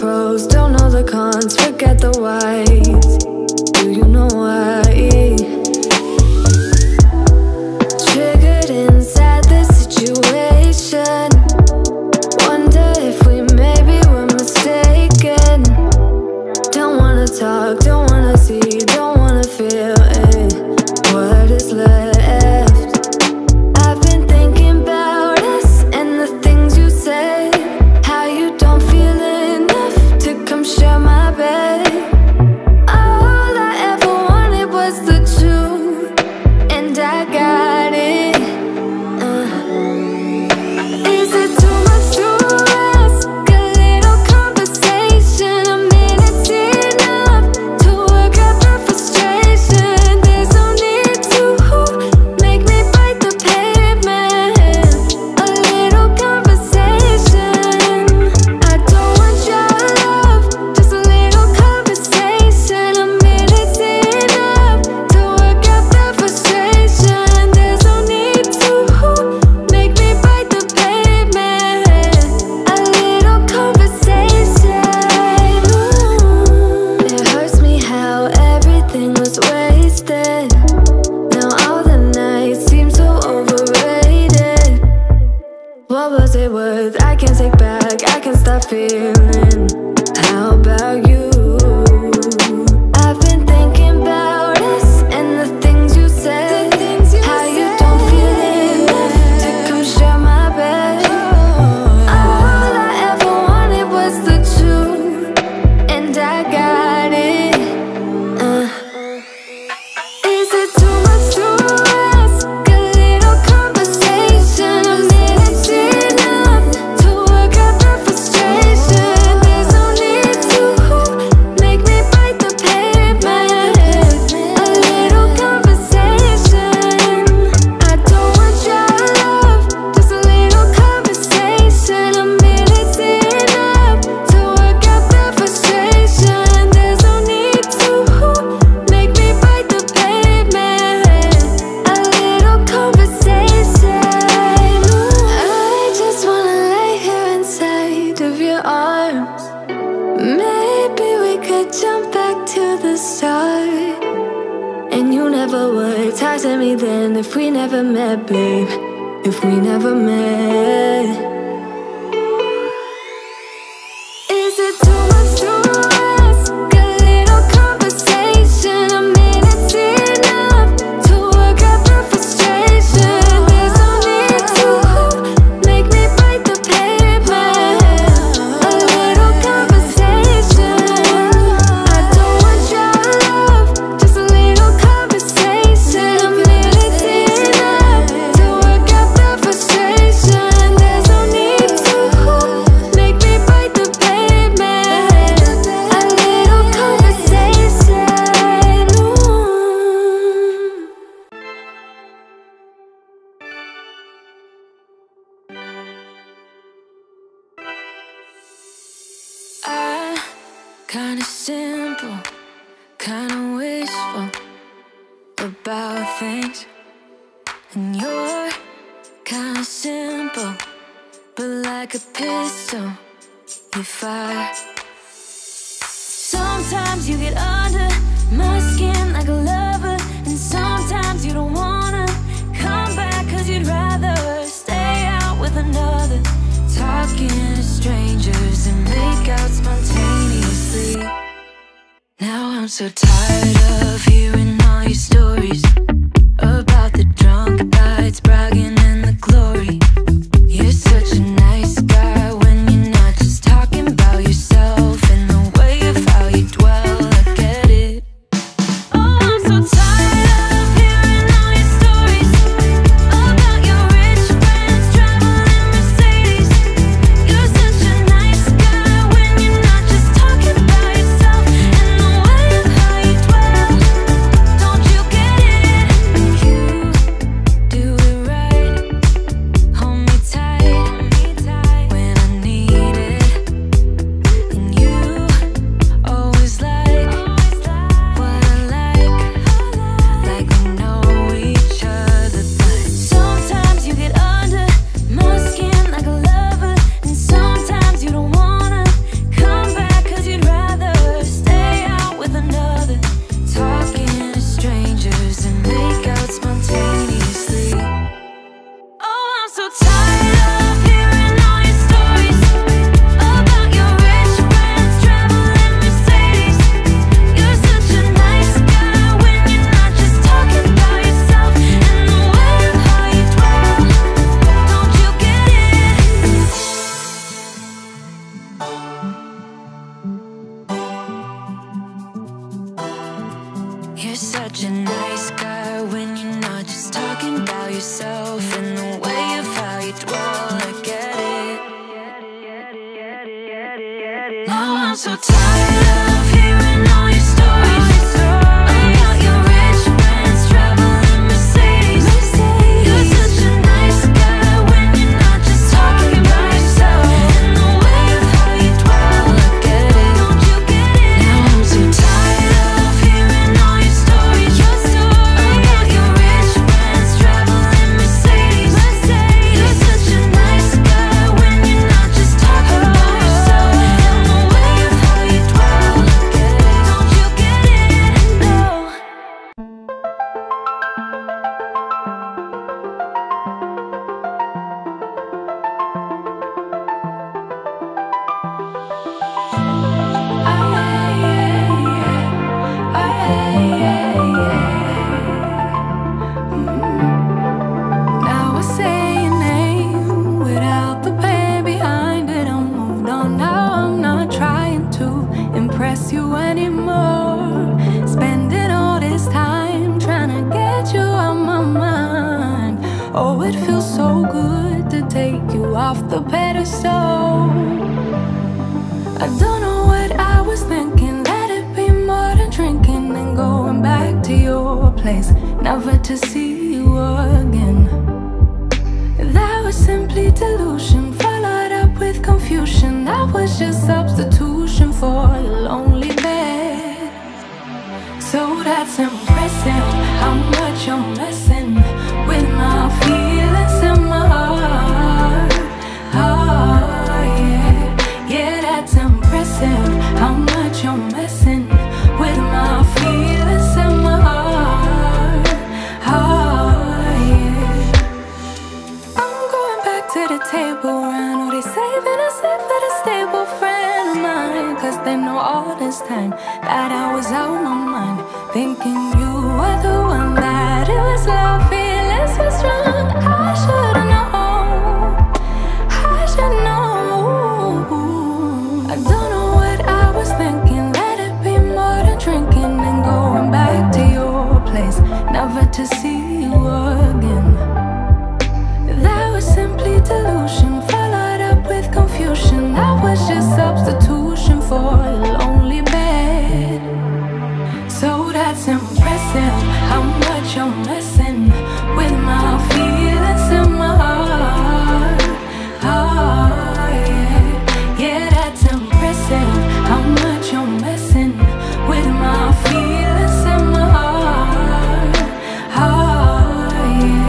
pros, don't know the cons, forget the whys. Do you know why? Triggered inside this situation, wonder if we maybe were mistaken. Don't wanna talk, don't wanna see, don't wanna feel it. What is left? I can't take back, I can't stop feeling. How about you? I've been thinking about us and the things you said, how you don't feel enough to come share my bed. All I ever wanted was the truth, and I got it. Is it too much to arms? Maybe we could jump back to the start, and you never would talk to me then. If we never met, babe, if we never met. Kinda simple, kinda wishful about things, and you're kinda simple, but like a pistol, you fire. Sometimes you get under my skin like a lover, and sometimes you don't wanna come back, cause you'd rather stay out with another, talking to strangers and make out spontaneously. Now I'm so tired of hearing all your stories about the drunk nights, bragging and the glory. You're such a nice guy when you're not just talking about yourself and the way of how you dwell. I get it. Oh, I'm so tired. I'm so tired of hearing all your stories about your rich friends traveling Mercedes. You're such a nice guy when you're not just talking about yourself. And the way of how you dwell, look at it, don't you get it? Now I'm so tired of hearing all your stories about your rich friends traveling Mercedes. You're such a nice guy when you're not just talking about yourself. And the way of how you dwell, look at it, don't you get it? No. Now I say your name without the pain behind it. I'm moved on now, I'm not trying to impress you anymore. Spending all this time trying to get you out my mind. Oh, it feels so good to take you off the pedestal. I don't know what I was thinking. Let it be more than drinking and going back to your place, never to see you again. That was simply delusion, followed up with confusion. That was just substitution for a lonely bed. So that's impressive, how much you're messing with my feelings and my heart. Oh yeah, yeah, that's impressive, how much you're messing with my feelings and my heart. Oh yeah. I'm going back to the table round. Oh, they saving us up for the stable friend of mine. Cause they know all this time that I was out my mind, thinking you were the one that it was love. Feelings was wrong. I should've known. I should know. I don't know what I was thinking. Let it be more than drinking and going back to your place, never to see you again. That was simply delusion, followed up with confusion. That was just substitution for a lonely bed. So that's impressive, how much you're messing with my feelings and my heart. Oh yeah, yeah, that's impressive, how much you're messing with my feelings and my heart. Oh yeah.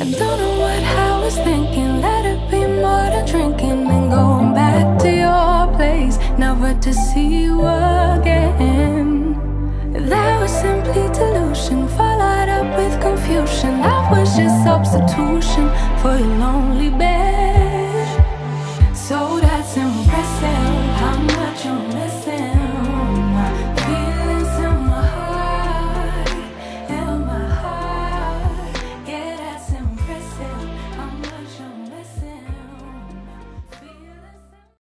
I don't know what I was thinking. Let it be more than drinking and going back to your place, never to see you again. That was simply delusion, followed up with confusion. That was just substitution for your lonely bed.